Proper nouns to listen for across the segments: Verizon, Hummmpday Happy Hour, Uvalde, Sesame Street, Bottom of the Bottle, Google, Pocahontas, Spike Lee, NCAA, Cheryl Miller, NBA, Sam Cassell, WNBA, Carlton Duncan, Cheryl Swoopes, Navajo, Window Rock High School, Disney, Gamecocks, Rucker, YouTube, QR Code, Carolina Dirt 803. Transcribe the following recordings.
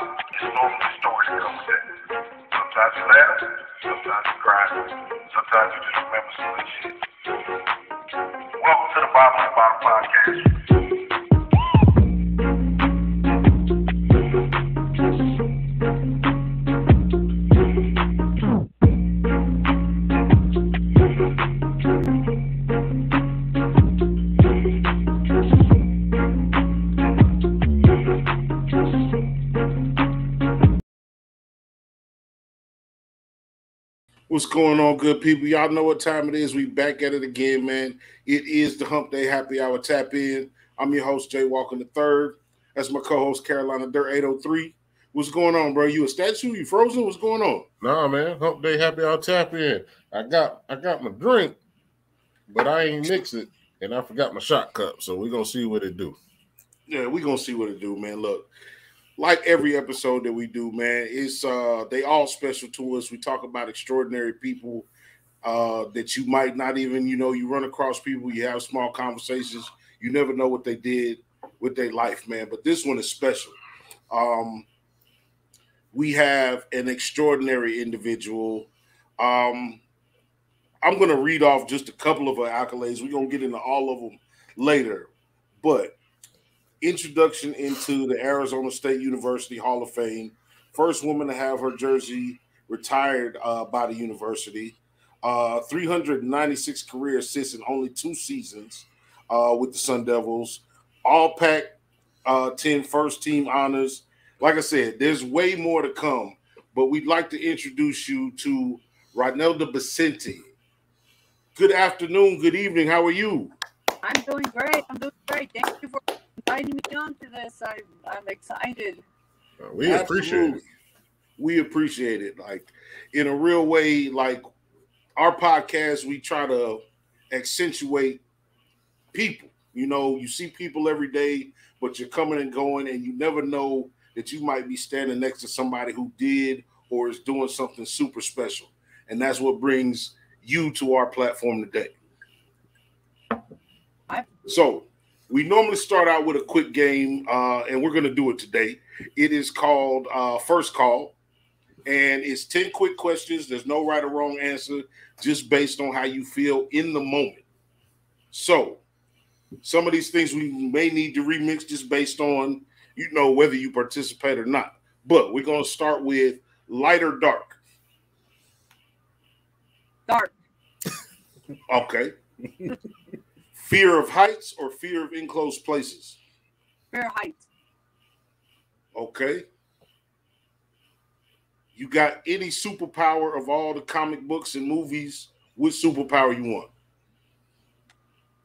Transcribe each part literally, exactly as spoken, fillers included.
There's normally stories that come with that. Sometimes you laugh, sometimes you cry, sometimes you just remember some of this shit. Welcome to the Bottom of the Bottle podcast. What's going on, good people? Y'all know what time it is. We back at it again, man. It is the Hump Day Happy Hour Tap In. I'm your host, Jay Walking the Third. That's my co-host, Carolina Dirt eight oh three. What's going on, bro? You a statue? You frozen? What's going on? Nah, man. Hump Day Happy Hour Tap In. I got I got my drink, but I ain't mix it, and I forgot my shot cup. So we're gonna see what it do. Yeah, we're gonna see what it do, man. Look. Like every episode that we do, man, it's uh, they all special to us. We talk about extraordinary people uh, that you might not even, you know, you run across people, you have small conversations. You never know what they did with their life, man. But this one is special. Um, we have an extraordinary individual. Um, I'm going to read off just a couple of her accolades. We're going to get into all of them later. But introduction into the Arizona State University Hall of Fame. First woman to have her jersey retired uh, by the university. Uh, three hundred ninety-six career assists in only two seasons uh, with the Sun Devils. All Pac ten uh, first team honors. Like I said, there's way more to come, but we'd like to introduce you to Ryneldi Becenti. Good afternoon, good evening. How are you? I'm doing great. I'm doing great. Thank you for inviting me on to this. I, I'm excited. Uh, we Absolutely. appreciate it. We appreciate it. Like, in a real way, like, our podcast, we try to accentuate people. You know, you see people every day, but you're coming and going, and you never know that you might be standing next to somebody who did or is doing something super special. And that's what brings you to our platform today. So, we normally start out with a quick game, uh, and we're going to do it today. It is called uh, First Call, and it's ten quick questions. There's no right or wrong answer, just based on how you feel in the moment. So, some of these things we may need to remix just based on, you know, whether you participate or not. But we're going to start with light or dark? Dark. Okay. Fear of heights or fear of enclosed places? Fear of heights. Okay. You got any superpower of all the comic books and movies? What superpower you want?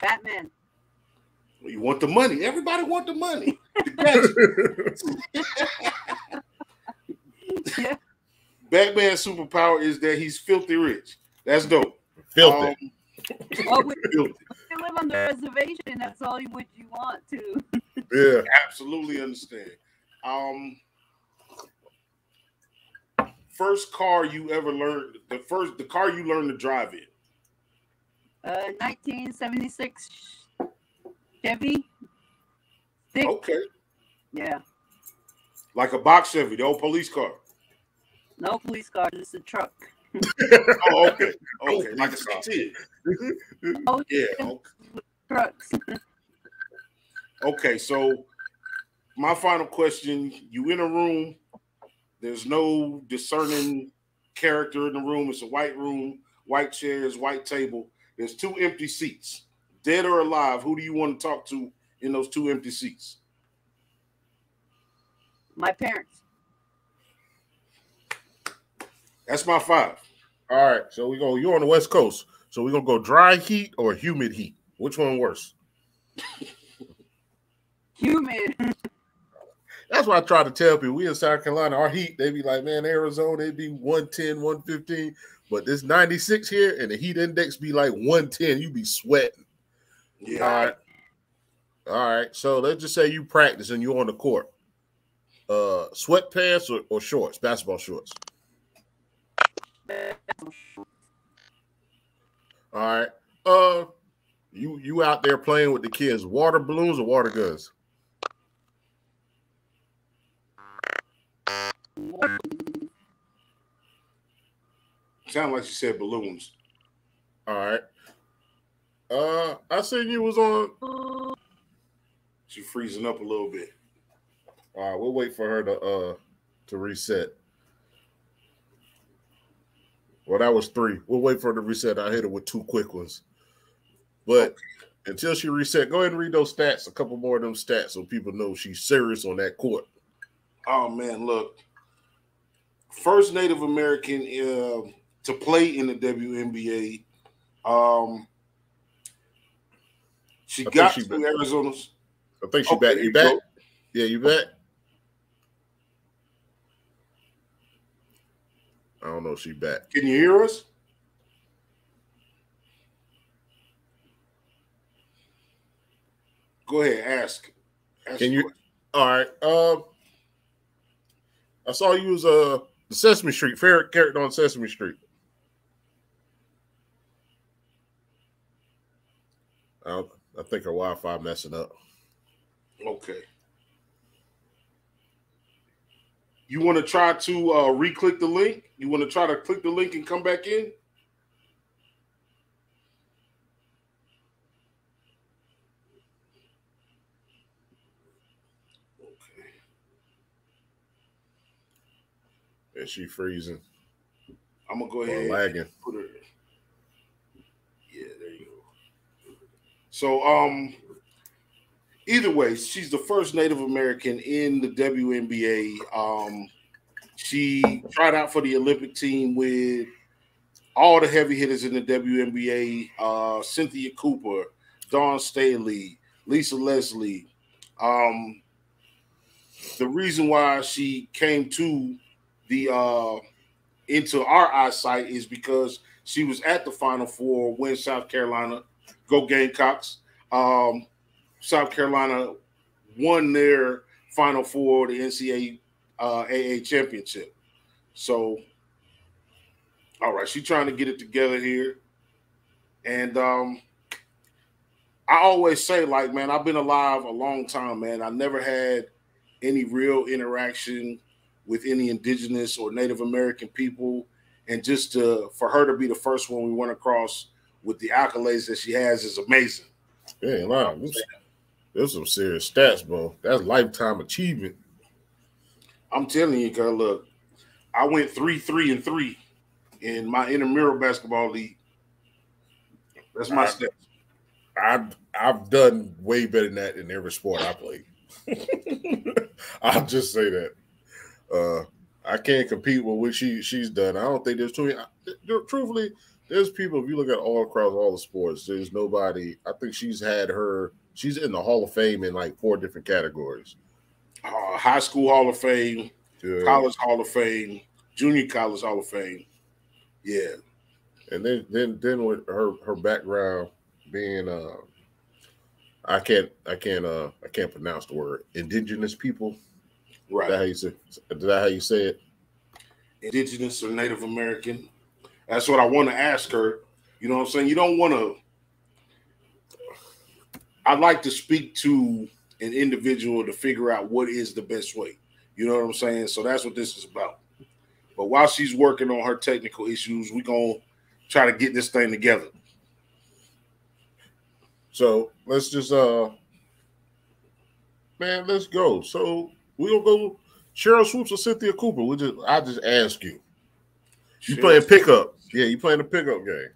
Batman. Well, you want the money. Everybody want the money. Yeah. Batman's superpower is that he's filthy rich. That's dope. Filthy. Um, well, we, filthy. You live on the reservation, that's all you would you want to. Yeah, absolutely understand. Um, first car you ever learned, the first the car you learned to drive in? Uh, nineteen seventy-six Chevy. Six. Okay. Yeah. Like a box Chevy, the old police car. No police car, just a truck. Oh, okay. Okay. Like a C T. Oh, yeah. Okay. Trucks. Okay. So, my final question: you in a room? There's no discerning character in the room. It's a white room, white chairs, white table. There's two empty seats. Dead or alive, who do you want to talk to in those two empty seats? My parents. That's my five. All right, so we go. You're on the West Coast, so we're gonna go dry heat or humid heat. Which one worse? Humid. That's what I try to tell people. We in South Carolina, our heat, they be like, man, Arizona, they be one ten, one fifteen, but this ninety-six here, and the heat index be like one ten. You be sweating. Yeah. All right. All right. So let's just say you practice and you're on the court. Uh, sweatpants or, or shorts, basketball shorts. All right. Uh, you you out there playing with the kids? Water balloons or water guns? Sound like you said balloons. All right. Uh, I seen you was on. She freezing up a little bit. All right, we'll wait for her to uh to reset. Well, that was three. We'll wait for her to reset. I hit her with two quick ones. But until she reset, go ahead and read those stats, a couple more of them stats so people know she's serious on that court. Oh, man, look. First Native American uh, to play in the W N B A. Um, she I got she to Arizona's. I think she okay, back. You back? Go. Yeah, you back? I don't know if she back. Can you hear us? Go ahead, ask. ask Can you? All right. Um, I saw you was uh the Sesame Street favorite character on Sesame Street. I, I think her Wi-Fi messing up. Okay. You want to try to uh, re-click the link? You want to try to click the link and come back in? And she freezing. I'm gonna go ahead lagging. And put her. Yeah, there you go. So, um, either way, she's the first Native American in the W N B A. Um, she tried out for the Olympic team with all the heavy hitters in the W N B A: uh, Cynthia Cooper, Dawn Staley, Lisa Leslie. Um, the reason why she came to the uh, into our eyesight is because she was at the Final Four when South Carolina, go Gamecocks, um, South Carolina won their Final Four, the N C double A uh, championship. So, all right, she's trying to get it together here. And um, I always say, like, man, I've been alive a long time, man. I never had any real interaction with any indigenous or Native American people, and just to, for her to be the first one we went across with the accolades that she has is amazing. Yeah, wow, there's some serious stats, bro. That's lifetime achievement. I'm telling you, girl. Look, I went three, three, and three in my intramural basketball league. That's my I, stats. I've I've done way better than that in every sport I played. I'll just say that. Uh, I can't compete with what she she's done. I don't think there's too many. I, truthfully, there's people. If you look at all across all the sports, there's nobody. I think she's had her. She's in the Hall of Fame in like four different categories: uh, high school Hall of Fame, yeah. College Hall of Fame, junior college Hall of Fame. Yeah, and then then then with her her background being, uh, I can't I can't uh I can't pronounce the word indigenous people. Right. Is that how you say, is that how you say it? Indigenous or Native American. That's what I want to ask her. You know what I'm saying? You don't want to. I'd like to speak to an individual to figure out what is the best way. You know what I'm saying? So that's what this is about. But while she's working on her technical issues, we're going to try to get this thing together. So let's just, uh, man, let's go. So. We gonna go Cheryl Swoopes or Cynthia Cooper. We just I just ask you. You Cheryl playing pickup. Yeah, you playing a pickup game.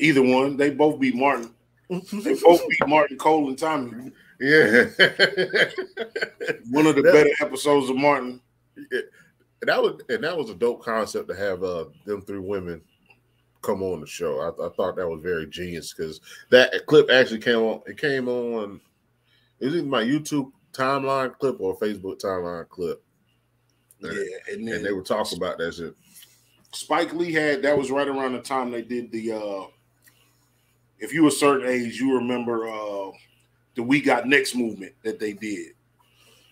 Either one. They both beat Martin. They both beat Martin Cole and Tommy. Yeah. One of the that, better episodes of Martin. Yeah. And that was and that was a dope concept to have uh, them three women come on the show. I, I thought that was very genius because that clip actually came on, it came on it was in my YouTube timeline clip or Facebook timeline clip. Yeah, and, then, and they were talking about that shit. Spike Lee had that was right around the time they did the uh if you were a certain age, you remember uh the We Got Next movement that they did,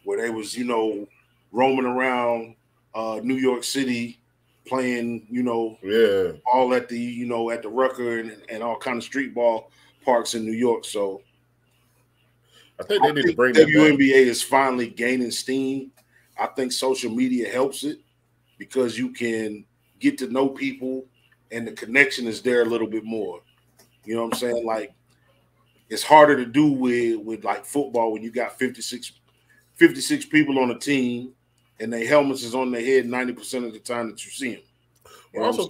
where they was, you know, roaming around uh New York City playing, you know, yeah, all at the, you know, at the Rucker and, and all kind of street ball parks in New York. So I think they need I think to bring W N B A that back. Is finally gaining steam. I think social media helps it. because you can get to know people and the connection is there a little bit more. You know what I'm saying? Like, it's harder to do with, with like football when you got fifty-six people on a team and their helmets is on their head ninety percent of the time that you see them. You know also,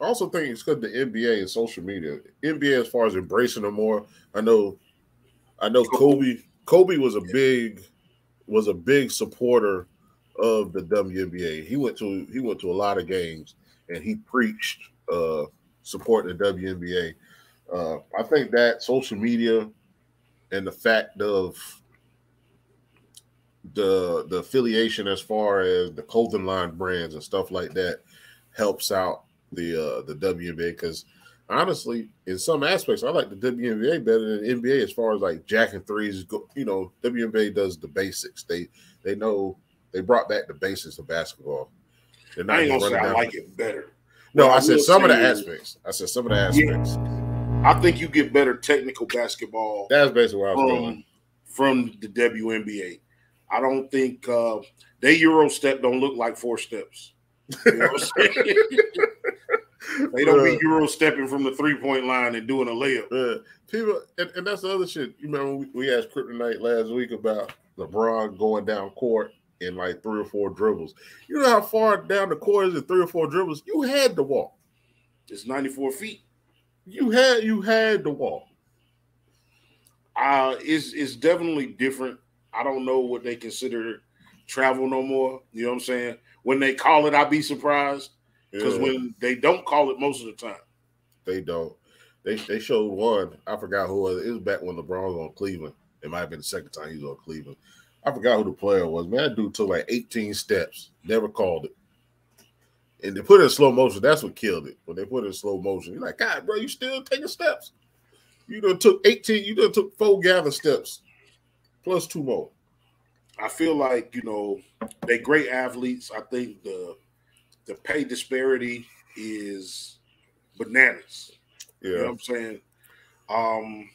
I also think it's because the N B A and social media. N B A, as far as embracing them more, I know, I know Kobe. Kobe was a big was a big supporter of the W N B A. He went to he went to a lot of games and he preached uh, support the W N B A. Uh, I think that social media and the fact of the the affiliation as far as the clothing line brands and stuff like that helps out the uh, the W N B A, because honestly, in some aspects, I like the W N B A better than the N B A as far as like jacking threes. You know, W N B A does the basics. They they know they brought back the basics of basketball. They're not I ain't gonna say I like with... it better. No, well, I, I said some of the is... aspects. I said some of the aspects. Yeah, I think you get better technical basketball. That's basically where I was from, going from the W N B A. I don't think uh, they Euro step don't look like four steps. You know what I'm saying? They don't uh, be Euro stepping from the three-point line and doing a layup. Uh, people, and, and that's the other shit. You remember we, we asked Kryptonite last week about LeBron going down court in like three or four dribbles. You know how far down the court is in three or four dribbles? You had to walk. It's ninety-four feet. You had you had to walk. Uh, it's, it's definitely different. I don't know what they consider travel no more. You know what I'm saying? When they call it, I'd be surprised. Because yeah. when they don't call it most of the time. They don't. They they showed one. I forgot who it was. It was back when LeBron was on Cleveland. It might have been the second time he was on Cleveland. I forgot who the player was. Man, that dude took like eighteen steps. Never called it. And they put it in slow motion. That's what killed it. When they put it in slow motion. You're like, God, bro, you still taking steps. You done took eighteen. You done took four gather steps. Plus two more. I feel like, you know, they're great athletes. I think the The pay disparity is bananas. Yeah. You know what I'm saying? Um,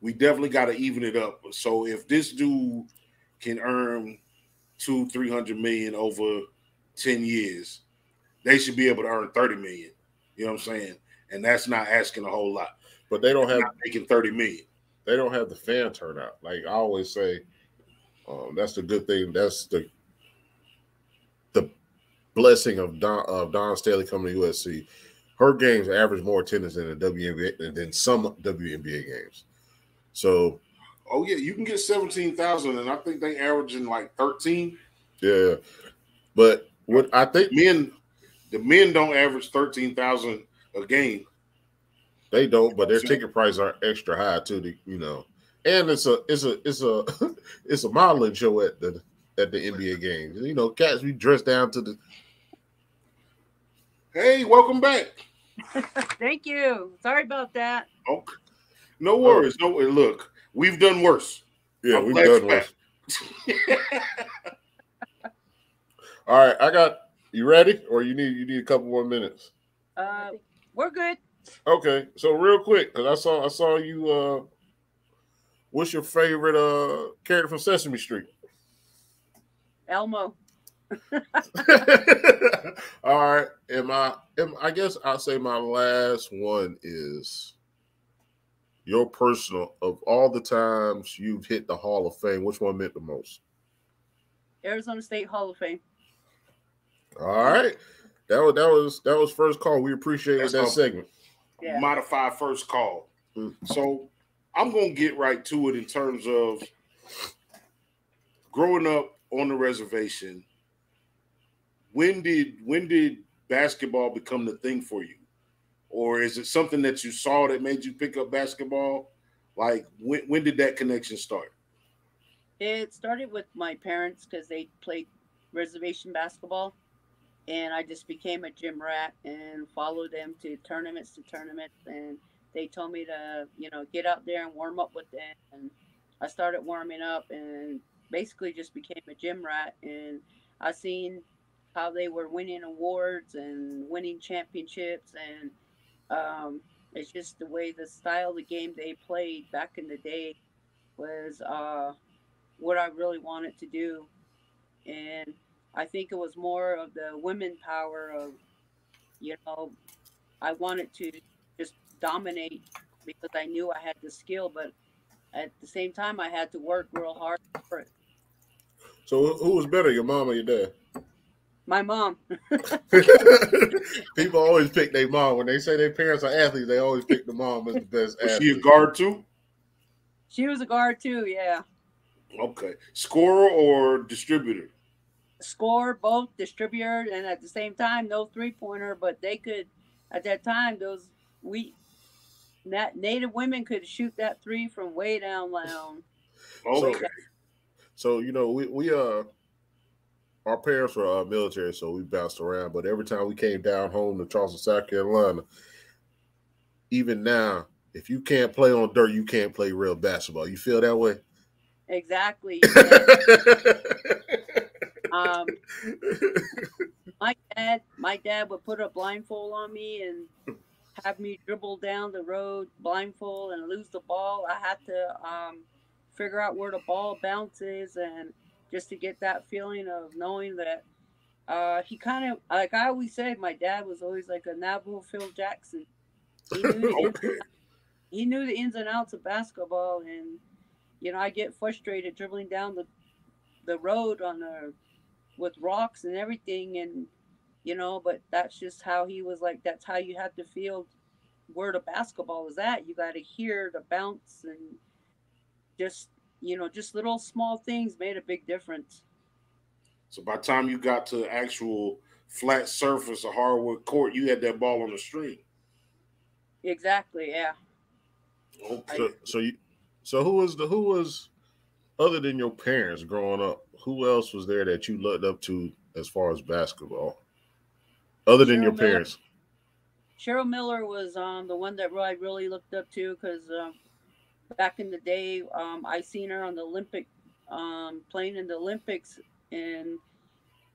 we definitely got to even it up. So if this dude can earn two, three hundred million over ten years, they should be able to earn thirty million. You know what I'm saying? And that's not asking a whole lot. But they don't that's have not making thirty million. They don't have the fan turnout. Like I always say, um, that's the good thing. That's the blessing of Don, of Dawn Staley coming to U S C. Her games average more attendance than the W N B A than some W N B A games. So, oh yeah, you can get seventeen thousand, and I think they average in like thirteen. Yeah, but what I think men, the men don't average thirteen thousand a game. They don't, but their ticket prices are extra high too. To, you know, and it's a it's a it's a it's a modeling show at the at the N B A games. You know, cats be dressed down to the. Hey, welcome back. Thank you. Sorry about that. Okay. No worries. No, look, we've done worse. Yeah, I'm we've done worse. All right, I got you ready, or you need you need a couple more minutes. Uh, we're good. Okay, so real quick, because I saw I saw you. Uh, what's your favorite uh character from Sesame Street? Elmo. All right. Am I, am, I guess I'll say my last one is your personal, of all the times you've hit the Hall of Fame, which one meant the most? Arizona State Hall of Fame. All right. That was, that was, that was first call. We appreciate that awesome. Segment. Yeah. Modify first call. Mm-hmm. So I'm going to get right to it in terms of growing up on the reservation. When did when did basketball become the thing for you, or is it something that you saw that made you pick up basketball? Like when when did that connection start? It started with my parents because they played reservation basketball, and I just became a gym rat and followed them to tournaments to tournaments, and they told me to you know get out there and warm up with them, and I started warming up and basically just became a gym rat, and I seen how they were winning awards and winning championships, and um, it's just the way the style of the game they played back in the day was uh, what I really wanted to do. And I think it was more of the women power of, you know, I wanted to just dominate because I knew I had the skill, but at the same time, I had to work real hard for it. So who was better, your mom or your dad? My mom. People always pick their mom. When they say their parents are athletes, they always pick the mom as the best athlete. Was she a guard too? She was a guard too, yeah. Okay. Scorer or distributor? Scorer, both, distributor, and at the same time, no three-pointer, but they could, at that time, those we that Native women could shoot that three from way down low. Okay. So, so, you know, we, we uh, our parents were uh, military, so we bounced around. But every time we came down home to Charleston, South Carolina, even now, if you can't play on dirt, you can't play real basketball. You feel that way? Exactly. um, my dad, my dad would put a blindfold on me and have me dribble down the road, blindfold, and lose the ball. I had to um, figure out where the ball bounces, and just to get that feeling of knowing that uh, he kind of, like I always said, my dad was always like a Navajo Phil Jackson. He knew, okay. the, he knew the ins and outs of basketball, and you know, I get frustrated dribbling down the the road on a with rocks and everything, and you know, but that's just how he was like. That's how you have to feel where the basketball is at. You got to hear the bounce, and just you know, just little small things made a big difference. So by the time you got to the actual flat surface, a hardwood court, you had that ball on the string. Exactly. Yeah. Okay. So, so you, so who was the who was other than your parents growing up? Who else was there that you looked up to as far as basketball? Other than Cheryl your Miller, parents, Cheryl Miller was um, the one that I really looked up to because um, back in the day, um, I seen her on the Olympic um, playing in the Olympics and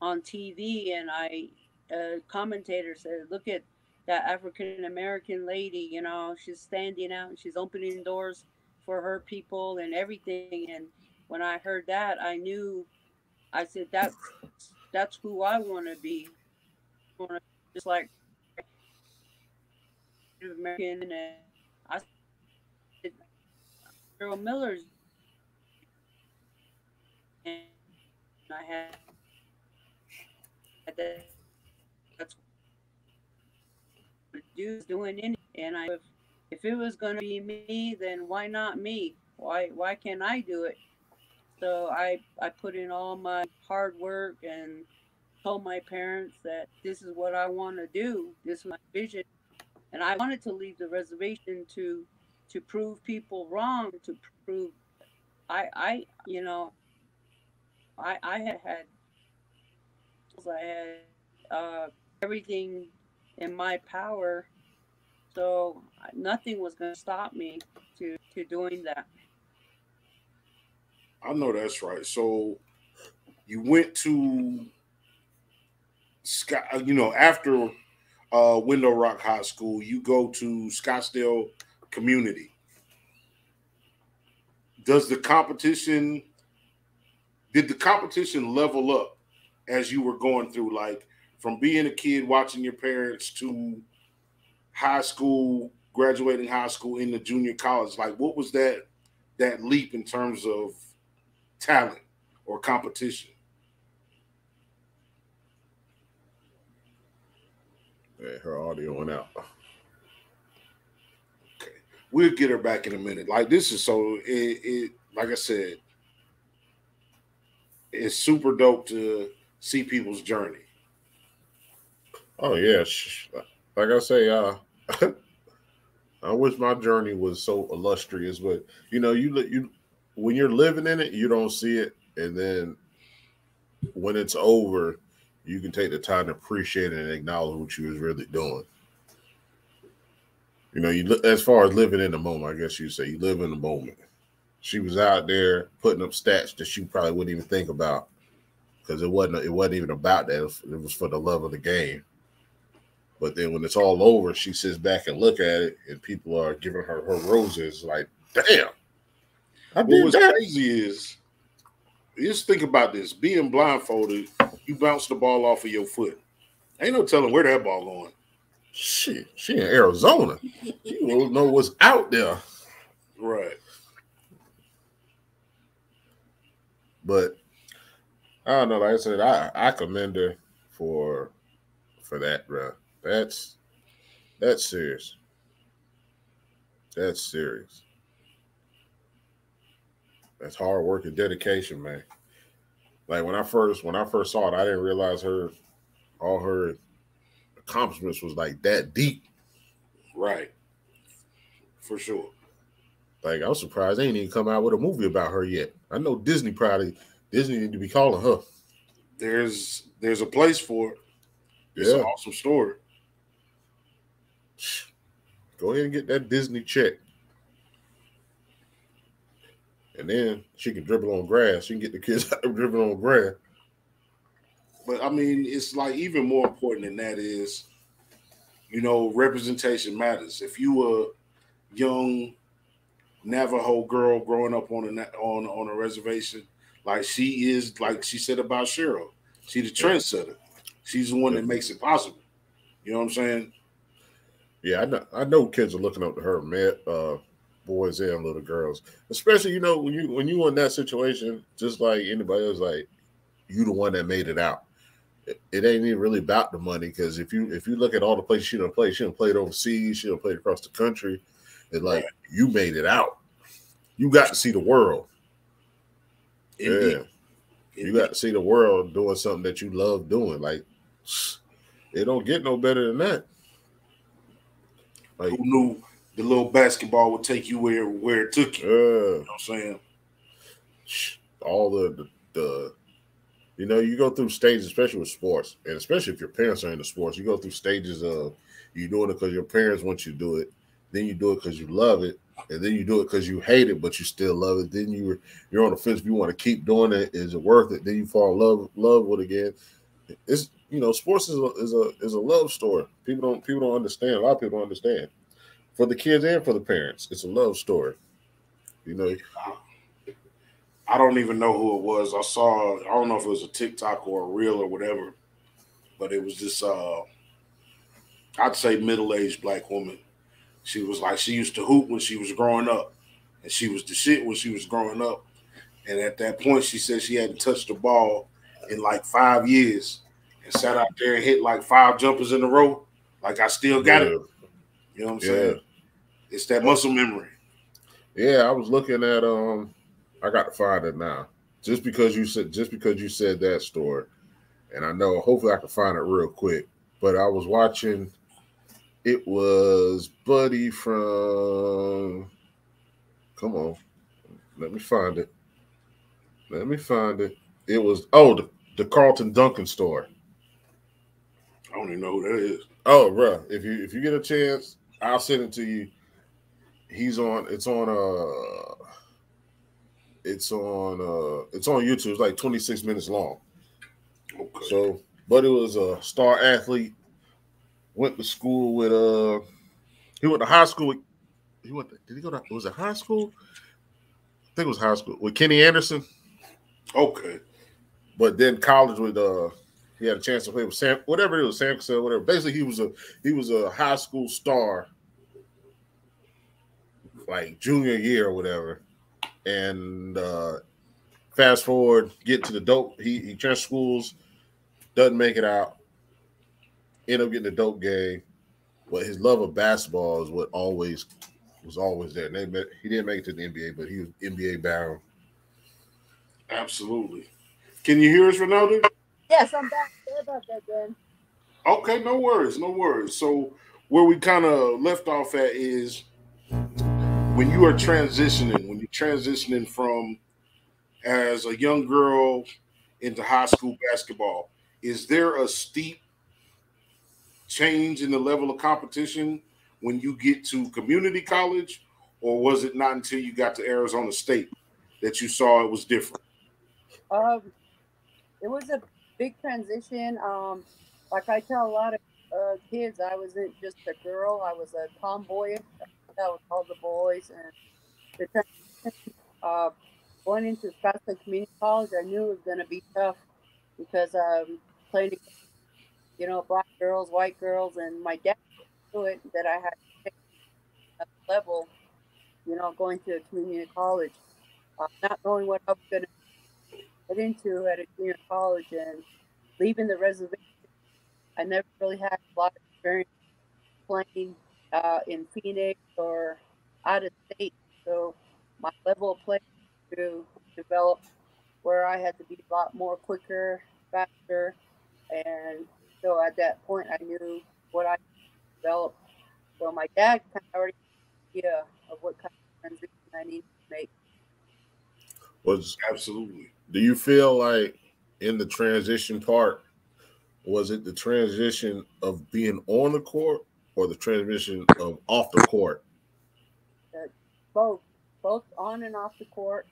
on T V, and I a commentator said, "Look at that African American lady, you know, she's standing out and she's opening doors for her people and everything." And when I heard that, I knew. I said, "That's that's who I want to be." Just like Native American, and I said, Cheryl Miller's, and I had, had that's what dude's doing in, and I if, if it was gonna be me, then why not me? Why why can't I do it? So I I put in all my hard work and told my parents that this is what I want to do. This is my vision, and I wanted to leave the reservation to, to prove people wrong. To prove, I, I, you know, I, I had had, I had uh, everything in my power, so nothing was going to stop me to, to doing that. I know that's right. So you went to. You know, after uh, Window Rock High School, you go to Scottsdale Community. Does the competition, did the competition level up as you were going through? Like from being a kid watching your parents to high school, graduating high school into junior college, like what was that, that leap in terms of talent or competition? Her audio went out. Okay, we'll get her back in a minute. Like this is so it, it like I said, it's super dope to see people's journey. Oh yeah, like I say, uh, I wish my journey was so illustrious, but you know, you you when you're living in it, you don't see it, and then when it's over. You can take the time to appreciate it and acknowledge what you was really doing. You know, you as far as living in the moment, I guess you say you live in the moment. She was out there putting up stats that she probably wouldn't even think about because it wasn't it wasn't even about that. It was for the love of the game. But then when it's all over, she sits back and look at it, and people are giving her her roses. Like, damn, I did that. What was crazy is just think about this. Being blindfolded, you bounce the ball off of your foot. Ain't no telling where that ball going. Shit, she in Arizona. She don't know what's out there. Right. But I don't know. Like I said, I, I commend her for for that, bro. That's that's serious. That's serious. That's hard work and dedication, man. Like when I first when I first saw it, I didn't realize her all her accomplishments was like that deep. Right. For sure. Like I was surprised they ain't even come out with a movie about her yet. I know Disney probably Disney need to be calling her. There's there's a place for it. It's yeah. an awesome story. Go ahead and get that Disney check. And then she can dribble on grass. She can get the kids out of dribbling on grass. But, I mean, it's like even more important than that is, you know, representation matters. If you were a young Navajo girl growing up on a, on, on a reservation, like she is, like she said about Cheryl, she's the trendsetter. She's the one that makes it possible. You know what I'm saying? Yeah, I know, I know kids are looking up to her, man. Uh, boys and little girls, especially, you know, when you when you in that situation, just like anybody else, like you the one that made it out. It, it ain't even really about the money, because if you if you look at all the places she done played, she done played overseas, she done played across the country. It's like right. you made it out. You got to see the world. Indeed. Yeah, Indeed. You got to see the world doing something that you love doing. Like it don't get no better than that. Like who knew the little basketball would take you where, where it took you. Uh, you know what I'm saying? All the, the, the, you know, you go through stages, especially with sports, and especially if your parents are into sports, you go through stages of you doing it because your parents want you to do it, then you do it because you love it, and then you do it because you hate it, but you still love it. Then you, you're on the fence, you want to keep doing it, is it worth it? Then you fall in love, love with it again. It's, you know, sports is a, is a, is a love story. People don't, people don't understand. A lot of people don't understand. For the kids and for the parents, it's a love story. You know, I don't even know who it was. I saw, I don't know if it was a TikTok or a reel or whatever, but it was this, uh, I'd say middle-aged black woman. She was like, she used to hoop when she was growing up, and she was the shit when she was growing up. And at that point, she said she hadn't touched the ball in like five years and sat out there and hit like five jumpers in a row. Like, I still got yeah. it. You know what I'm yeah. saying? It's that muscle memory. Yeah, I was looking at um, I got to find it now. Just because you said, just because you said that story, and I know. Hopefully, I can find it real quick. But I was watching. It was Buddy from. Come on, let me find it. Let me find it. It was oh the, the Carlton Duncan story. I don't even know who that is. Oh, bro, if you if you get a chance, I'll send it to you. He's on. It's on. Uh, it's on. Uh, it's on YouTube. It's like twenty-six minutes long. Okay. So, but it was a star athlete. Went to school with. Uh, he went to high school. With, he went. To, did he go to? Was it high school? I think it was high school with Kenny Anderson. Okay. But then college with. Uh, he had a chance to play with Sam. Whatever it was, Sam Cassell. Whatever. Basically, he was a he was a high school star. Like junior year or whatever, and uh, fast forward, get to the dope. He he transfers schools, doesn't make it out. End up getting the dope game, but his love of basketball is what always was always there. And they met, he didn't make it to the N B A, but he was N B A bound. Absolutely. Can you hear us, Ryneldi? Yes, I'm back. Sorry about that, Ben. Okay, no worries, no worries. So where we kind of left off at is. When you are transitioning, when you're transitioning from as a young girl into high school basketball, is there a steep change in the level of competition when you get to community college, or was it not until you got to Arizona State that you saw it was different? Um, it was a big transition. Um, like I tell a lot of uh, kids, I wasn't just a girl, I was a tomboy. That was all the boys, and the uh, going into Scottsdale Community College, I knew it was going to be tough because um, playing, you know, black girls, white girls, and my dad knew it that I had to take up a level, you know, going to a community college, uh, not knowing what I was going to get into at a community college, and leaving the reservation. I never really had a lot of experience playing uh, in Phoenix or out of state, so my level of play to develop where I had to be a lot more quicker, faster, and so at that point I knew what I developed. So my dad kind of already had an idea of what kind of transition I needed to make. Was absolutely. Do you feel like in the transition part, was it the transition of being on the court or the transition of off the court? Uh, both. Both on and off the court,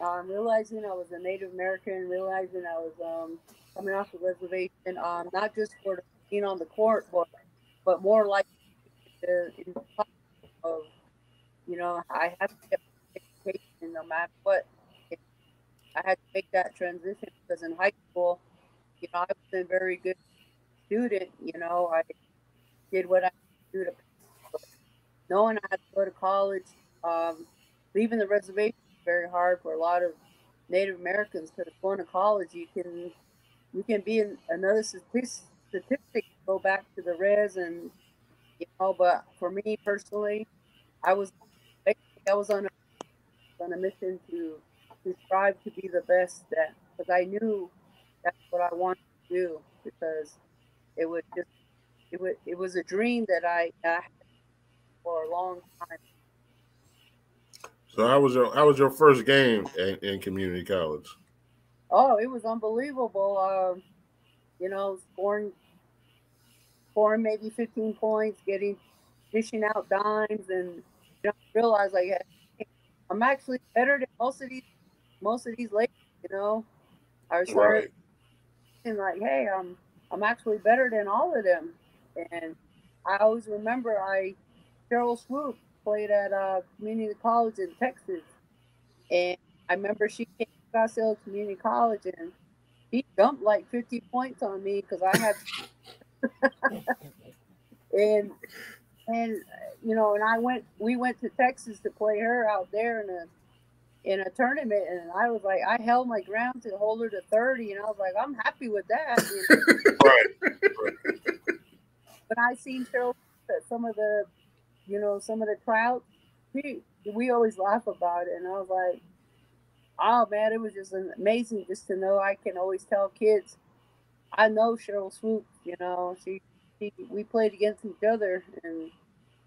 um, realizing I was a Native American, realizing I was um, coming off the reservation, um, not just for being on the court, but but more like the, in the of, you know, I have to get education no matter what. I had to make that transition because in high school, you know, I was a very good student. You know, I did what I could do to but knowing I had to go to college. Um, Leaving the reservation is very hard for a lot of Native Americans because going to college, you can you can be in another statistic, go back to the res, and you know. But for me personally, I was I was on a, on a mission to to strive to be the best that because I knew that's what I wanted to do because it was just it was it was a dream that I, I had for a long time. So how was your how was your first game in, in community college? Oh, it was unbelievable. Um, you know, scoring, scoring maybe fifteen points, getting dishing out dimes, and you know, realize like I'm actually better than most of these most of these ladies. You know, I was right. And like, hey, I'm I'm actually better than all of them. And I always remember I Cheryl Swoopes. Played at a community college in Texas, and I remember she came to Scottsdale Community College, and she dumped like fifty points on me because I had, and and you know, and I went, we went to Texas to play her out there in a in a tournament, and I was like, I held my ground to hold her to thirty, and I was like, I'm happy with that. Right. But I seen Cheryl that some of the. You know, some of the crowd, we, we always laugh about it. And I was like, oh, man, it was just amazing just to know. I can always tell kids, I know Cheryl Swoopes, you know. She, she we played against each other. And,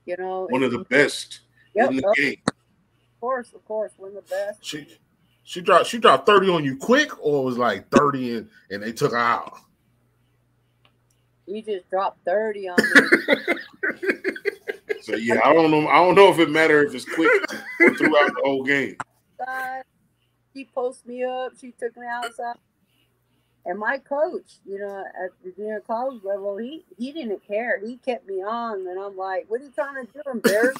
you know. One of the best yep, in the game. Of course, of course, one of the best. She she dropped she dropped thirty on you quick or it was like thirty and, and they took her out? You just dropped thirty on me. So yeah, I don't know. I don't know if it matters if it's quick or throughout the whole game. She posted me up. She took me outside, and my coach, you know, at the junior college level, he he didn't care. He kept me on, and I'm like, "What are you trying to do, embarrass?"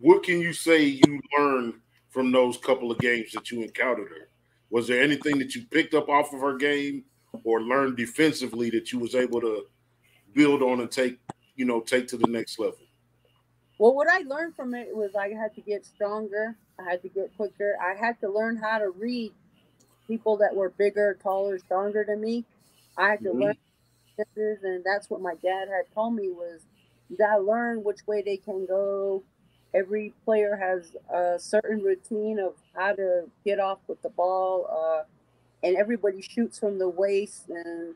What can you say you learned from those couple of games that you encountered her? Was there anything that you picked up off of her game, or learned defensively that you was able to build on and take, you know, take to the next level? Well, what I learned from it was I had to get stronger. I had to get quicker. I had to learn how to read people that were bigger, taller, stronger than me. I had to mm-hmm. learn this, and that's what my dad had told me was that I learned which way they can go. Every player has a certain routine of how to get off with the ball, uh, and everybody shoots from the waist and,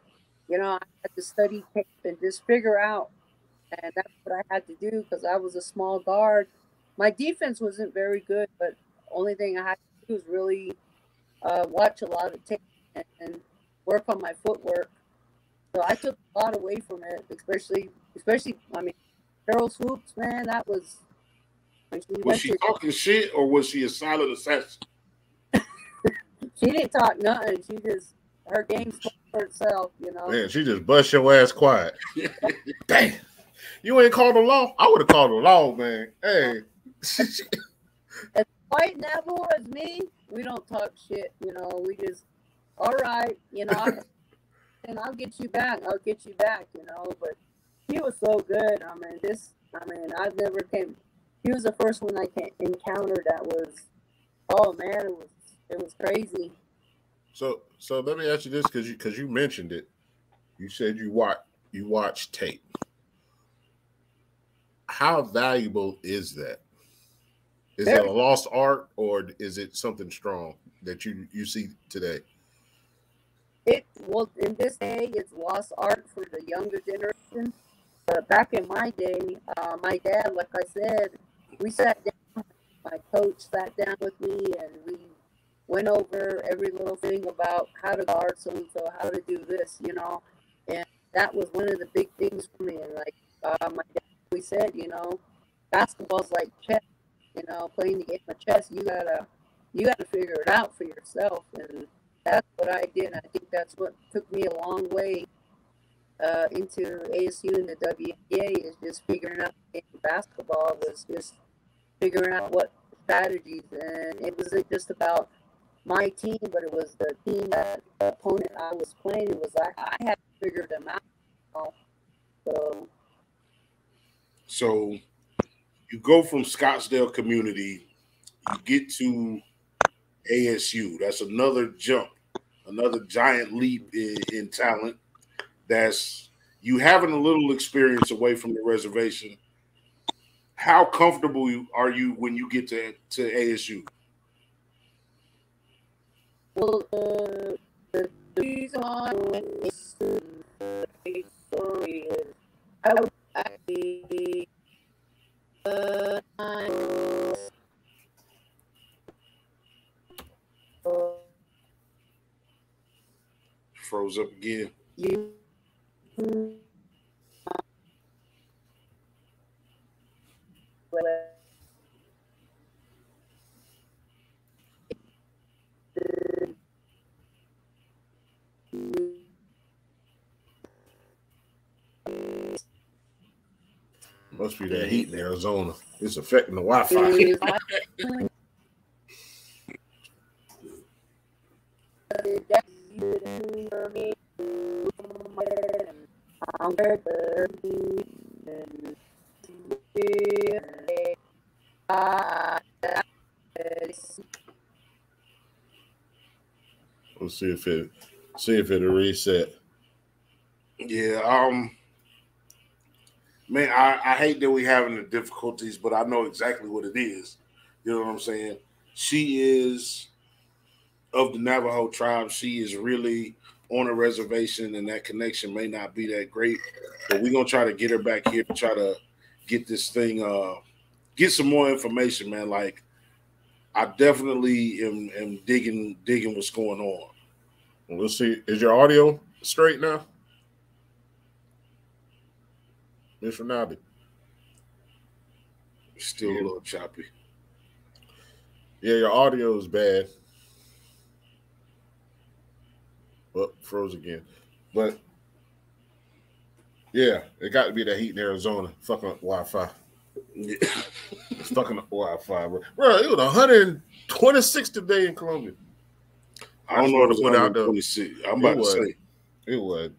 you know, I had to study tape and just figure out, and that's what I had to do because I was a small guard. My defense wasn't very good, but the only thing I had to do was really uh, watch a lot of tape and, and work on my footwork. So I took a lot away from it, especially, especially. I mean, Cheryl Swoopes, man, that was. She was she talking shit or was she a silent assassin? She didn't talk nothing. She just her game. For itself, you know. Man, she just bust your ass quiet. Damn, you ain't called the law. I would have called the law, man. Hey, and White Neville as me, we don't talk shit, you know. We just, all right, you know, and I'll get you back. I'll get you back, you know. But he was so good. I mean, this. I mean, I've never came. He was the first one I came, encountered that was, oh man, it was it was crazy. So, so let me ask you this, because you because you mentioned it. You said you watch you watch tape. How valuable is that? Is Very. that a lost art, or is it something strong that you, you see today? It well in this day, it's lost art for the younger generation. But back in my day, uh, my dad, like I said, we sat down. My coach sat down with me, and we went over every little thing about how to guard so and so, how to do this, you know. And that was one of the big things for me. And like uh, my dad, we said, you know, basketball's like chess. You know, playing the game of chess, you gotta, you gotta figure it out for yourself, and that's what I did. And I think that's what took me a long way uh, into A S U and the W N B A, is just figuring out the game of basketball. Was just figuring out what strategies, and it wasn't just about my team, but it was the team that the opponent I was playing. It was like I had to figure them out. So. So. You go from Scottsdale Community, you get to A S U. That's another jump, another giant leap in, in talent. That's you having a little experience away from the reservation. How comfortable are you when you get to, to A S U? Well, uh, the reason I went to A S U is I would actually Uh, froze up again. You, well, must be that heat in Arizona. It's affecting the Wi-Fi. We'll see if it see if it'll reset. Yeah, um man, I, I hate that we're having the difficulties, but I know exactly what it is. You know what I'm saying? She is of the Navajo tribe. She is really on a reservation, and that connection may not be that great. But we're going to try to get her back here to try to get this thing, uh, get some more information, man. Like, I definitely am, am digging, digging what's going on. We'll see. Is your audio straight now? Mister Nobby. Still yeah. a little choppy. Yeah, your audio is bad. Well, froze again. But yeah, it got to be that heat in Arizona. Fucking Wi-Fi. Yeah. It's fucking up Wi-Fi, bro. Bro, it was one hundred twenty-six today in Columbia. I don't I know if it went out there. I'm about it to was, say. It was.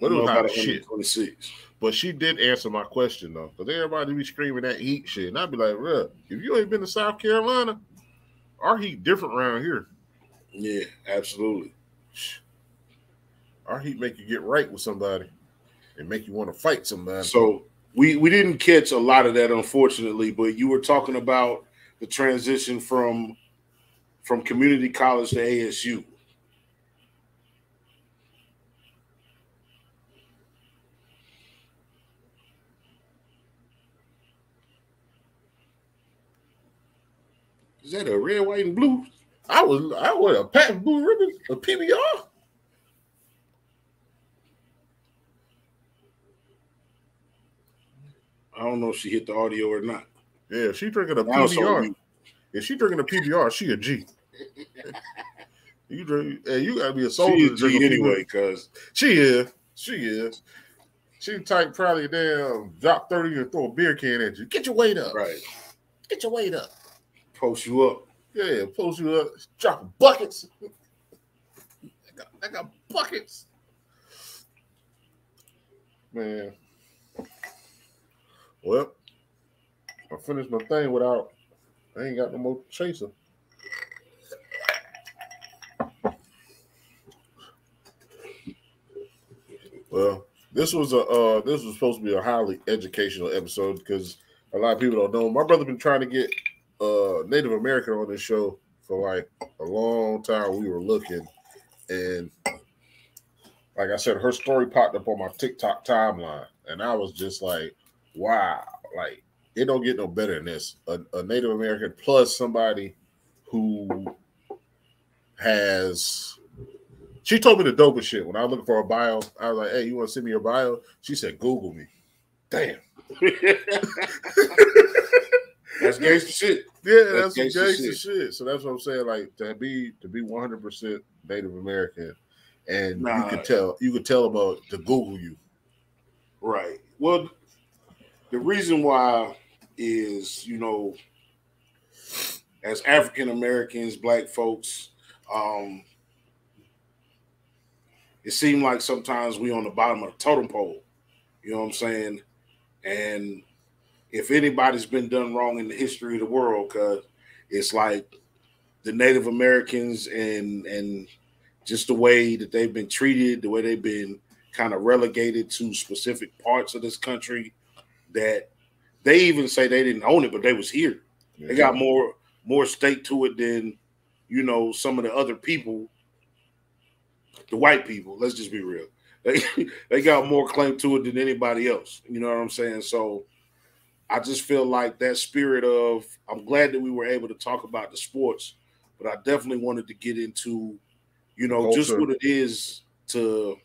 But it was hot as shit. But she did answer my question, though, because everybody be screaming that heat shit. And I'd be like, well, if you ain't been to South Carolina, our heat different around here. Yeah, absolutely. Our heat make you get right with somebody and make you want to fight somebody. So we, we didn't catch a lot of that, unfortunately, but you were talking about the transition from, from community college to A S U. Is that a red, white, and blue? I was I was a patent blue ribbon, a P B R. I don't know if she hit the audio or not. Yeah, if she drinking a P B R. If she drinking a P B R, she a G. You drink, hey, you gotta be a soldier. She a G anyway, cause she is, she is. She type probably damn drop thirty and throw a beer can at you. Get your weight up, right? Get your weight up. Post you up. Yeah, post you up, dropping buckets. I got, I got buckets. Man. Well, I finished my thing without, I ain't got no more chaser. Well, this was a uh, this was supposed to be a highly educational episode because a lot of people don't know. My brother been trying to get uh, Native American on this show for like a long time. We were looking, and like I said, her story popped up on my TikTok timeline, and I was just like, "Wow! Like it don't get no better than this." A, a Native American plus somebody who has. She told me the dopest shit. When I was looking for a bio, I was like, hey, you want to send me your bio? She said, Google me. Damn. That's gangster shit. Yeah, that's, that's gangster, gangster shit. shit. So that's what I'm saying. Like to be to be one hundred percent Native American, and nah, you could tell you could tell about to Google you. Right. Well, the reason why is, you know, as African Americans, black folks, um, it seemed like sometimes we on the bottom of the totem pole, you know what I'm saying? And if anybody's been done wrong in the history of the world, cause it's like the Native Americans and and just the way that they've been treated, the way they've been kind of relegated to specific parts of this country that they even say they didn't own it, but they was here. Yeah. They got more more stake to it than, you know, some of the other people. The white people, let's just be real. They they got more claim to it than anybody else. You know what I'm saying? So I just feel like that spirit of, I'm glad that we were able to talk about the sports, but I definitely wanted to get into, you know, culture. Just what it is to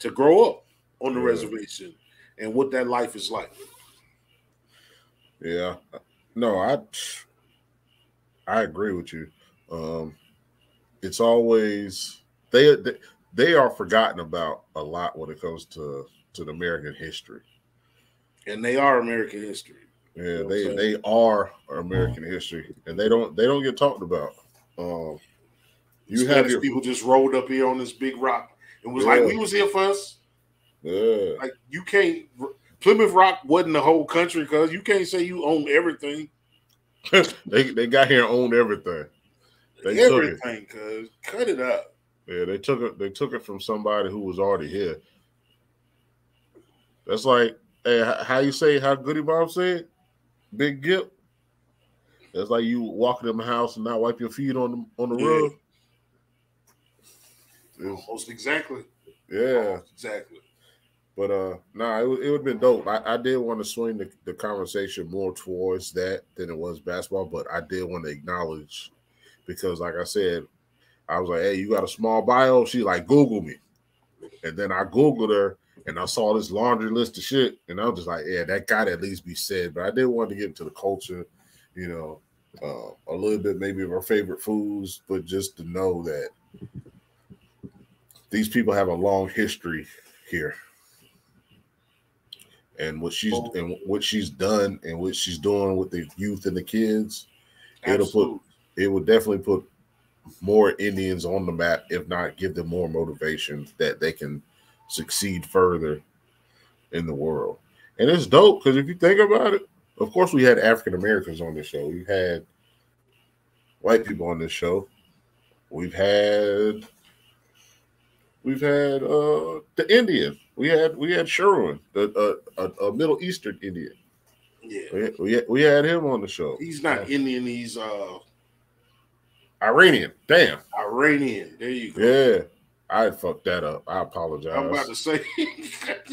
to grow up on the yeah. reservation and what that life is like. Yeah. No, I I agree with you. Um, it's always They, they they are forgotten about a lot when it comes to, to the American history. And they are American history. Yeah, you know they they are American history. And they don't they don't get talked about. Um you Spanish have your, people just rolled up here on this big rock and was yeah. like, we was here first. Yeah. Like you can't Plymouth Rock wasn't the whole country, because you can't say you own everything. they they got here and owned everything. They everything, cuz cut it up. Yeah, they took it. They took it from somebody who was already here. That's like, hey, how you say how Goody Bob said, Big Gip. That's like you walking in the house and not wipe your feet on the on the yeah. rug. Almost exactly. Yeah, Almost exactly. But uh, nah, it, it would have been dope. I, I did want to swing the, the conversation more towards that than it was basketball, but I did want to acknowledge, because, like I said, I was like, hey, you got a small bio? She like, Google me. And then I Googled her, and I saw this laundry list of shit, and I was just like, yeah, that got to at least be said. But I did want to get into the culture, you know, uh, a little bit maybe of her favorite foods, but just to know that these people have a long history here. And what she's oh. and what she's done and what she's doing with the youth and the kids, Absolutely. it'll put it will definitely put more Indians on the map, if not give them more motivation that they can succeed further in the world. And it's dope, because if you think about it, of course we had African Americans on this show. We've had white people on this show. We've had we've had uh, the Indian. We had we had Sherwin, the uh, a, a Middle Eastern Indian. Yeah, we had, we, had, we had him on the show. He's not Indian. He's uh. Iranian, damn. Iranian, there you go. Yeah, I fucked that up. I apologize. I'm about to say.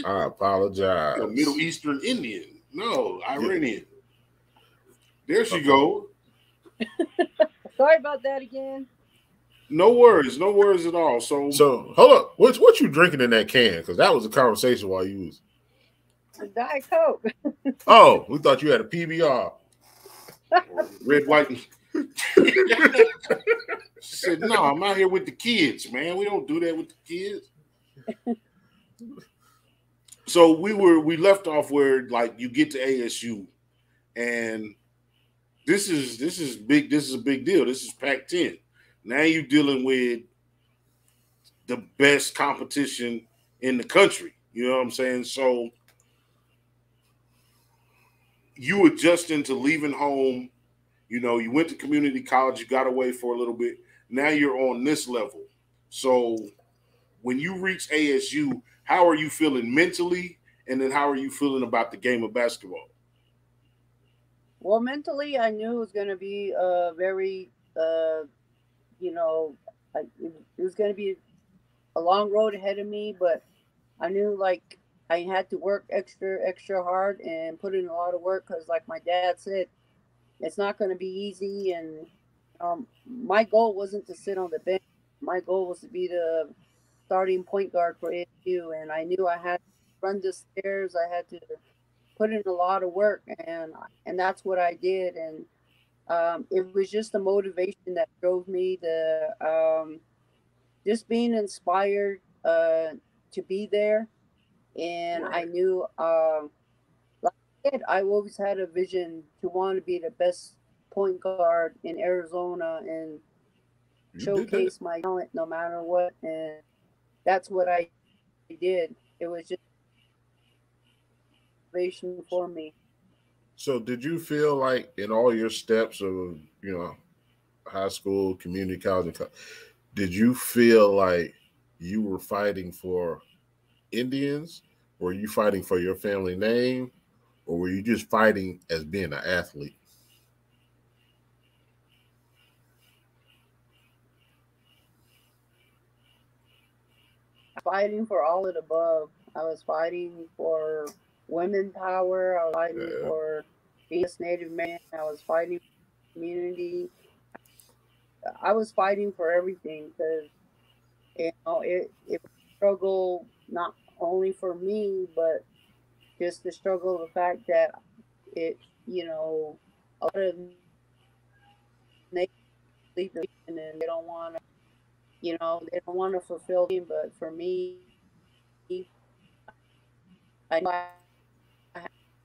I apologize. The Middle Eastern Indian. No, Iranian. Yeah. There she okay. go. Sorry about that again. No worries. No worries at all. So, so hold up. What, what you drinking in that can? Because that was a conversation while you was. A Diet Coke. Oh, we thought you had a P B R. Red, white, and... She said, no, I'm out here with the kids, man. We don't do that with the kids. So we were we left off where, like, you get to A S U and this is this is big. This is a big deal. This is Pac ten. Now you're dealing with the best competition in the country. You know what I'm saying? So you adjusting to leaving home. You know, you went to community college. You got away for a little bit. Now you're on this level. So when you reach A S U, how are you feeling mentally? And then how are you feeling about the game of basketball? Well, mentally, I knew it was going to be a very, uh, you know, I, it, it was going to be a long road ahead of me. But I knew, like, I had to work extra, extra hard and put in a lot of work because, like my dad said, it's not going to be easy. And um, my goal wasn't to sit on the bench. My goal was to be the starting point guard for A S U. And I knew I had to run the stairs. I had to put in a lot of work, and and that's what I did. And um, it was just the motivation that drove me, the um, just being inspired uh, to be there. And I knew, um, like I said, I always had a vision to want to be the best point guard in Arizona and showcase my talent no matter what. And that's what I did. It was just for me. So did you feel like in all your steps of, you know, high school, community college, did you feel like you were fighting for Indians? Were you fighting for your family name? Or were you just fighting as being an athlete? Fighting for all of the above. I was fighting for women power. I was fighting yeah. for being a Native man. I was fighting for community. I was fighting for everything because, you know, it, it was a struggle not only for me, but just the struggle of the fact that it, you know, a lot of Native people, and they don't want to, you know, they don't want to fulfill me. But for me, I know I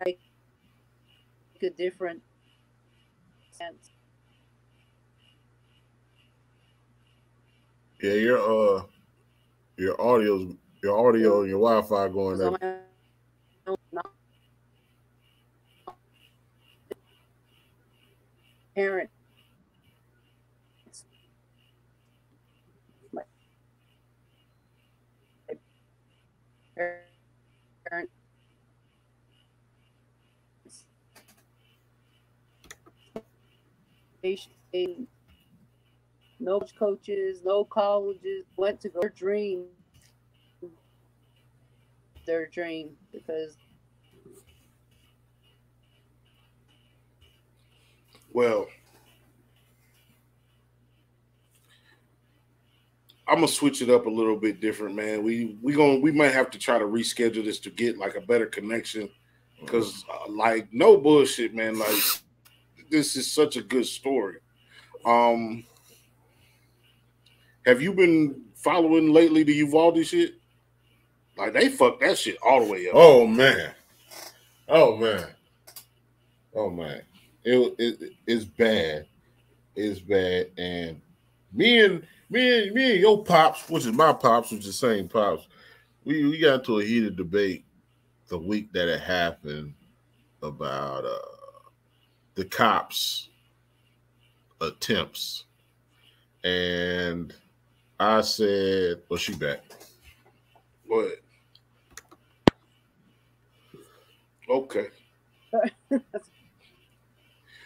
I a different sense. Yeah, your uh, your audio, your audio, and your Wi-Fi going up. Parent, my parent. No coaches, no colleges, went to go their dream, their dream, because. Well, I'm gonna switch it up a little bit different, man. We we gonna we might have to try to reschedule this to get like a better connection, because uh, like no bullshit, man, like. This is such a good story. Um, have you been following lately the Uvalde shit? Like, they fucked that shit all the way up. Oh, man. Oh, man. Oh, man. It, it, it's bad. It's bad. And me and me and, me and your pops, which is my pops, which is the same pops, we, we got into a heated debate the week that it happened about... Uh, the cops' attempts, and I said, "Well, she back." Go ahead. Okay.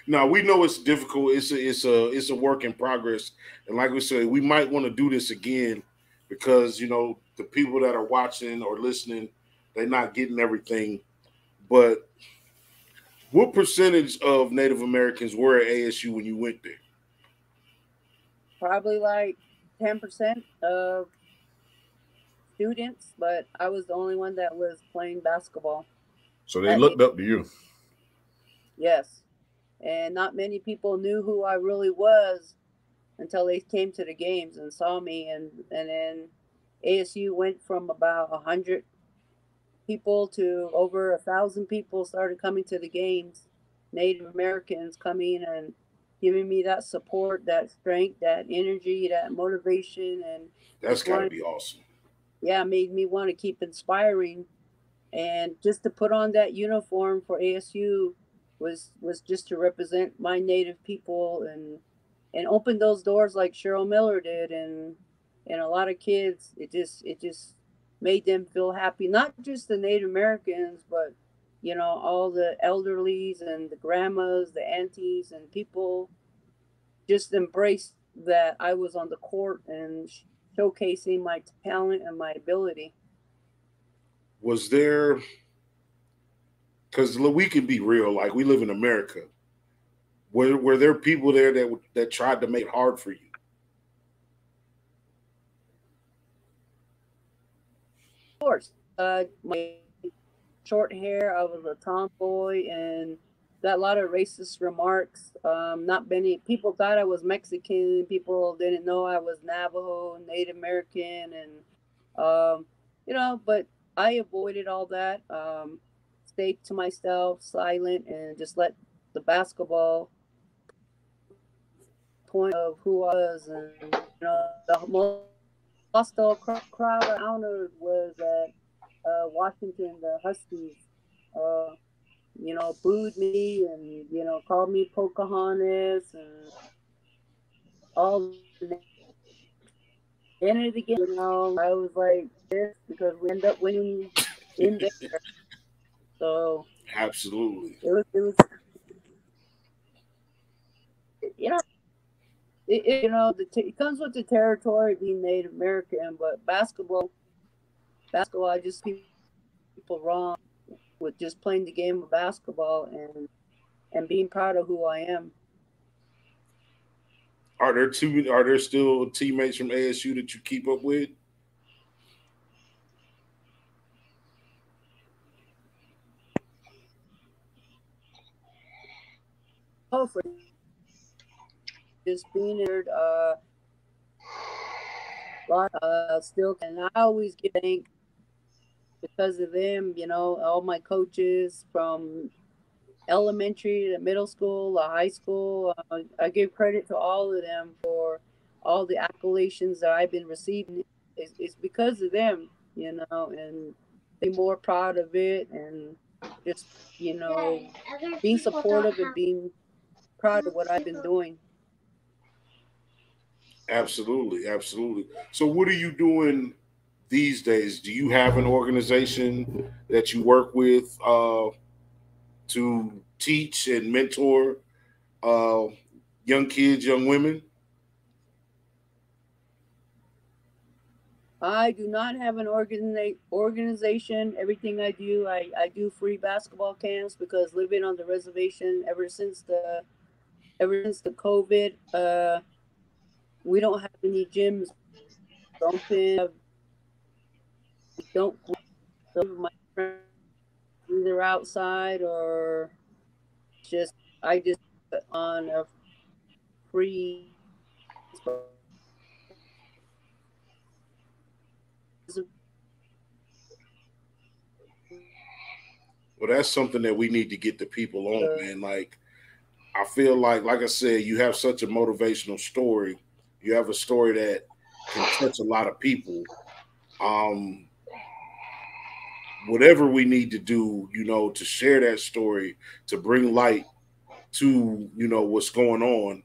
Now we know it's difficult. It's a, it's a, it's a work in progress, and like we said, we might want to do this again because you know the people that are watching or listening, they're not getting everything, but. What percentage of Native Americans were at A S U when you went there? Probably like ten percent of students, but I was the only one that was playing basketball. So they looked up to you. Yes. And not many people knew who I really was until they came to the games and saw me. And, and then A S U went from about one hundred people to over a thousand people started coming to the games, Native Americans coming and giving me that support, that strength, that energy, that motivation. And that's gotta be awesome. Yeah, made me want to keep inspiring. And just to put on that uniform for A S U was was just to represent my Native people and and open those doors like Cheryl Miller did, and and a lot of kids. It just it just made them feel happy. Not just the Native Americans, but you know, all the elderlies and the grandmas, the aunties, and people just embraced that I was on the court and showcasing my talent and my ability. Was there, because we can be real, like we live in America, were, were there people there that that tried to make it hard for you? Of course. Uh, my short hair, I was a tomboy, and got a lot of racist remarks. Um, not many people thought I was Mexican. People didn't know I was Navajo, Native American, and um, you know. But I avoided all that. Um, stayed to myself, silent, and just let the basketball point of who I was. And you know, the most hostile crowd I honored was that. Uh, Washington, the Huskies, uh, you know, booed me and, you know, called me Pocahontas and all. End of the game, you know, I was like this because we end up winning in there. So absolutely, it was, it was you know, it, it, you know, the t- it comes with the territory being Native American, but basketball. Basketball, I just see people wrong with just playing the game of basketball and and being proud of who I am. Are there two? Are there still teammates from A S U that you keep up with? Oh, for just being there. Uh, uh, still, and I always get thanked. Because of them, you know, all my coaches from elementary to middle school to high school, uh, I give credit to all of them for all the accolades that I've been receiving. It's, it's because of them, you know, and they're more proud of it and just, you know, being supportive and being proud of what I've been doing. Absolutely, absolutely. So what are you doing these days? Do you have an organization that you work with uh, to teach and mentor uh, young kids, young women? I do not have an organi- organization. Everything I do, I, I do free basketball camps because living on the reservation ever since the ever since the COVID, uh, we don't have any gyms open. Don't some of my friends either outside or just I just put on a free well that's something that we need to get the people on, man. Like I feel like like I said, you have such a motivational story. You have a story that can touch a lot of people. Um whatever we need to do, you know, to share that story, to bring light to, you know, what's going on,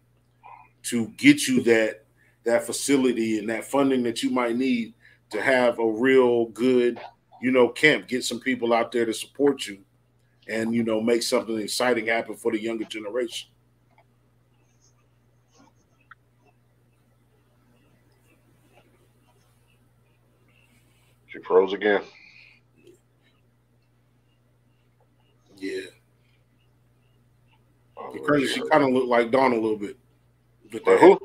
to get you that that facility and that funding that you might need to have a real good, you know, camp, get some people out there to support you and, you know, make something exciting happen for the younger generation. She froze again. Yeah, crazy. She kind of looked like Dawn a little bit. But like who?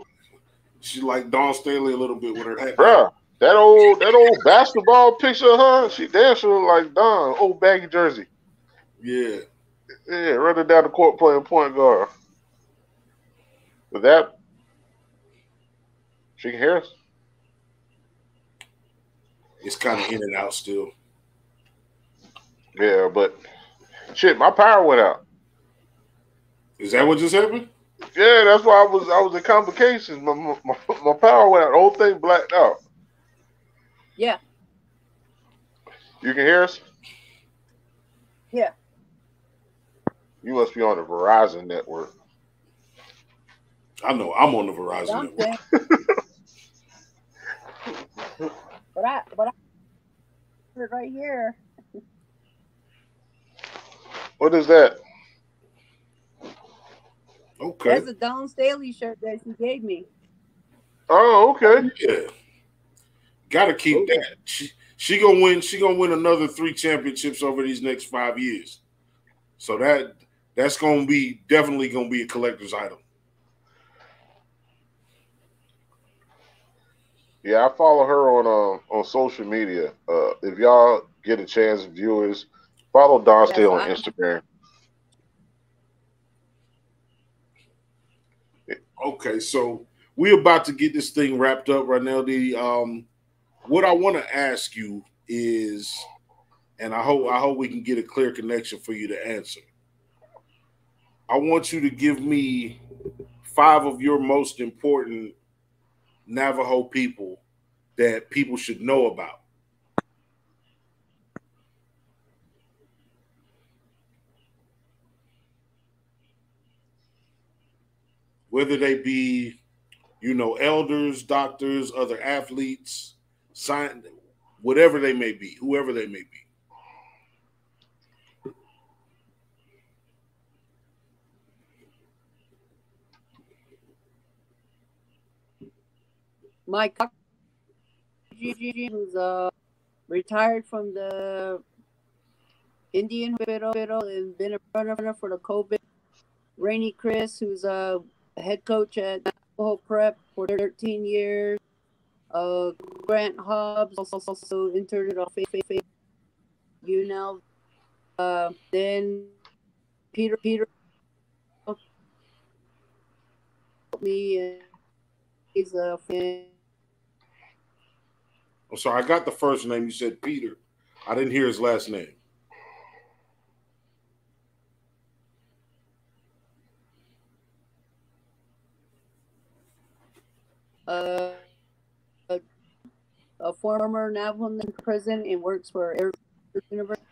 She like Dawn Staley a little bit with her hat. Bro, that old that old basketball picture of her, she damn sure looked like Dawn, old baggy jersey. Yeah, yeah, running down the court playing point guard. With that, she can hear us. It's kind of in and out still. Yeah, but. Shit, my power went out. Is that what just happened? Yeah, that's why I was I was in complications. My my, my power went out. The whole thing blacked out. Yeah. You can hear us? Yeah. You must be on the Verizon network. I know I'm on the Verizon I'm network. But I but I heard it right here. What is that? Okay. That's a Dawn Staley shirt that she gave me. Oh, okay. Yeah. Gotta keep okay. that. She she gonna win, she gonna win another three championships over these next five years. So that that's gonna be definitely gonna be a collector's item. Yeah, I follow her on uh, on social media. Uh, if y'all get a chance, viewers, follow Dawn Staley on Instagram. Okay, so we're about to get this thing wrapped up right now. The um, what I want to ask you is, and I hope I hope we can get a clear connection for you to answer. I want you to give me five of your most important Navajo people that people should know about. Whether they be, you know, elders, doctors, other athletes, science, whatever they may be, whoever they may be. Mike was uh, retired from the Indian Hospital and been a runner for the Kobe. Rainey Chris, who's a uh, head coach at Navajo Prep for thirteen years. Uh, Grant Hobbs also interned at Faith U N L V. Uh, then Peter Peter helped me. And he's a fan. Oh, sorry, I got the first name. You said Peter. I didn't hear his last name. Uh, a, a former Navajo president and works for Arizona State University.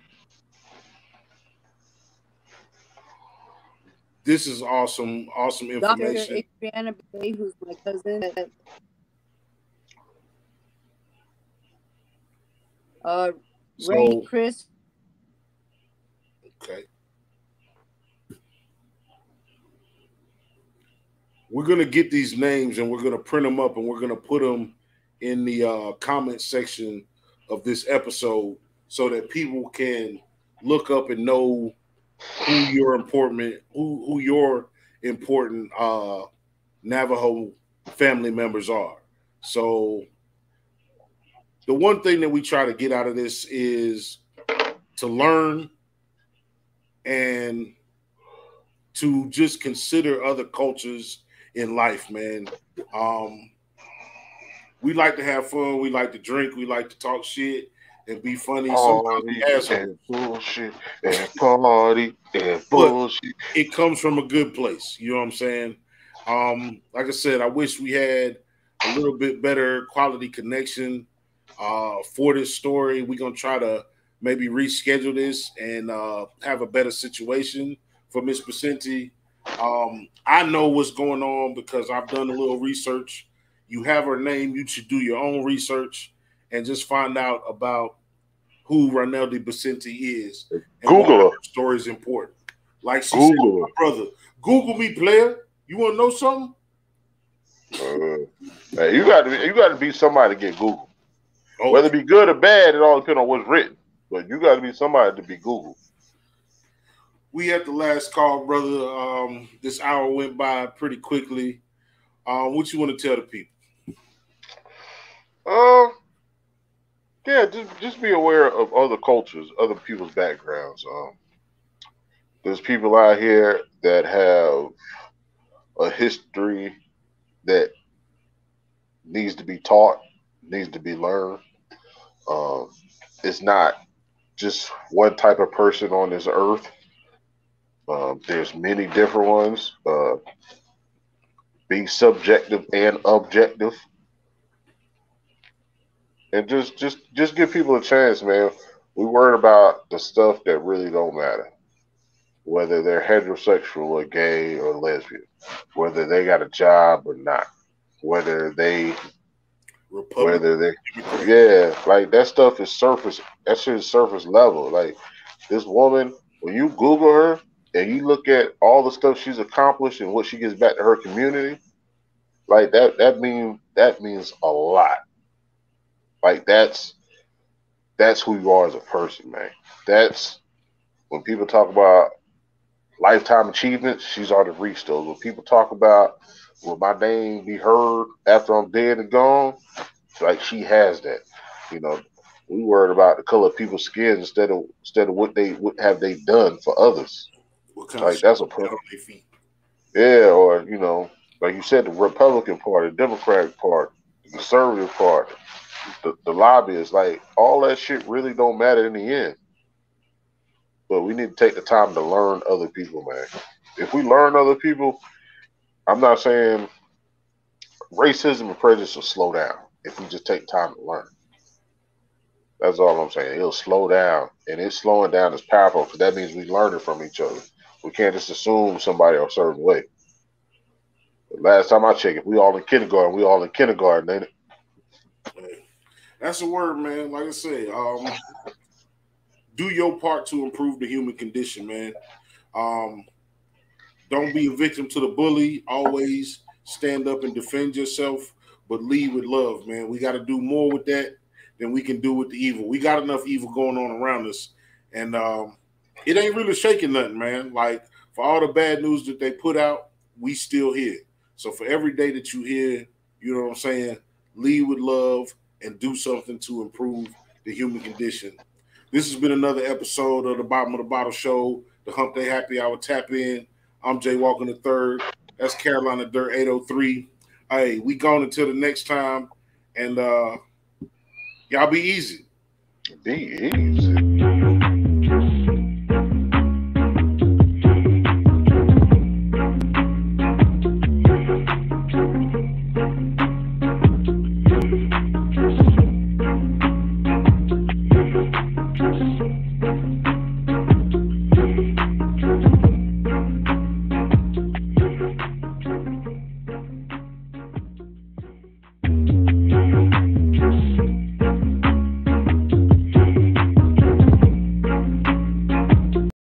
This is awesome, awesome information. Doctor Adriana Bay, who's my cousin. At, uh, so, Ray Chris. Okay. We're going to get these names and we're going to print them up and we're going to put them in the uh, comment section of this episode so that people can look up and know who your important, who, who your important uh, Navajo family members are. So the one thing that we try to get out of this is to learn and to just consider other cultures in life, man. Um, we like to have fun. We like to drink. We like to talk shit and be funny. Party and bullshit and party and bullshit. But it comes from a good place. You know what I'm saying? Um, like I said, I wish we had a little bit better quality connection uh, for this story. We're going to try to maybe reschedule this and uh, have a better situation for Miss Becenti. Um, I know what's going on because I've done a little research. You have her name. You should do your own research and just find out about who Ryneldi Becenti is. And Google her story is important. Like she Google. said, my brother, Google me, player. You want to know something? Uh, hey, you got to you got to be somebody to get Googled. Oh. Whether it be good or bad, it all depends on what's written. But you got to be somebody to be Googled. We at the last call, brother. Um, this hour went by pretty quickly. Uh, what you want to tell the people? Um, yeah, just just be aware of other cultures, other people's backgrounds. Um, there's people out here that have a history that needs to be taught, needs to be learned. Um, it's not just one type of person on this earth. Uh, there's many different ones. Uh, be subjective and objective, and just just just give people a chance, man. We worry about the stuff that really don't matter, whether they're heterosexual or gay or lesbian, whether they got a job or not, whether they, Republican. whether they, yeah, like that stuff is surface. That shit is surface level. Like this woman, when you Google her and you look at all the stuff she's accomplished and what she gives back to her community, like that, that mean that means a lot. Like that's that's who you are as a person, man. That's when people talk about lifetime achievements, she's already reached those. When people talk about will my name be heard after I'm dead and gone, like she has that. You know, we worried about the color of people's skin instead of instead of what they what have they done for others. What kind like of that's a problem. Yeah, or you know, like you said, the Republican Party, the Democratic Party, the Conservative Party, the, the lobbyists, like all that shit really don't matter in the end. But we need to take the time to learn other people, man. If we learn other people, I'm not saying racism and prejudice will slow down if we just take time to learn. That's all I'm saying. It'll slow down, and it's slowing down is powerful because that means we learn it from each other. We can't just assume somebody a certain way. But last time I checked, if we all in kindergarten, we all in kindergarten, ain't it? That's a word, man. Like I said, um, do your part to improve the human condition, man. Um, Don't be a victim to the bully. Always stand up and defend yourself, but lead with love, man. We got to do more with that than we can do with the evil. We got enough evil going on around us, and um, it ain't really shaking nothing, man. Like, for all the bad news that they put out, we still here. So for every day that you hear, you know what I'm saying, lead with love and do something to improve the human condition. This has been another episode of the Bottom of the Bottle Show, the Hump Day Happy Hour Tap In. I'm Jay Walking the Third. That's Carolina Dirt eight oh three. Hey, we gone until the next time, and uh, y'all be easy. Be easy.